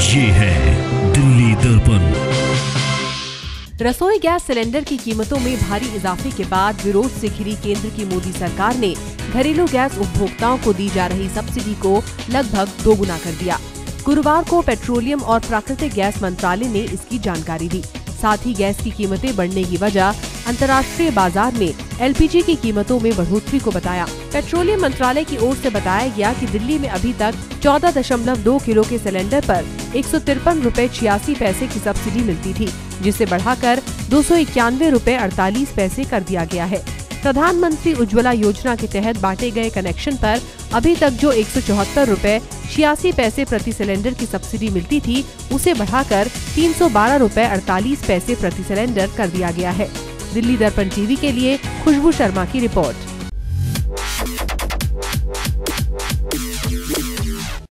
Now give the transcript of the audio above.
ये है दिल्ली दर्पण। रसोई गैस सिलेंडर की कीमतों में भारी इजाफे के बाद विरोध से घिरी केंद्र की मोदी सरकार ने घरेलू गैस उपभोक्ताओं को दी जा रही सब्सिडी को लगभग दोगुना कर दिया। गुरुवार को पेट्रोलियम और प्राकृतिक गैस मंत्रालय ने इसकी जानकारी दी। साथ ही गैस की कीमतें बढ़ने की वजह अंतर्राष्ट्रीय बाजार में एलपीजी की कीमतों में बढ़ोतरी को बताया। पेट्रोलियम मंत्रालय की ओर से बताया गया कि दिल्ली में अभी तक 14.2 किलो के सिलेंडर पर 153 रुपये 86 पैसे की सब्सिडी मिलती थी, जिसे बढ़ाकर 291 रुपये 48 पैसे कर दिया गया है। प्रधानमंत्री उज्जवला योजना के तहत बांटे गए कनेक्शन पर अभी तक जो 174 रुपये 86 पैसे प्रति सिलेंडर की सब्सिडी मिलती थी, उसे बढ़ाकर 312 रुपये 48 पैसे प्रति सिलेंडर कर दिया गया है। दिल्ली दर्पण टीवी के लिए खुशबू शर्मा की रिपोर्ट।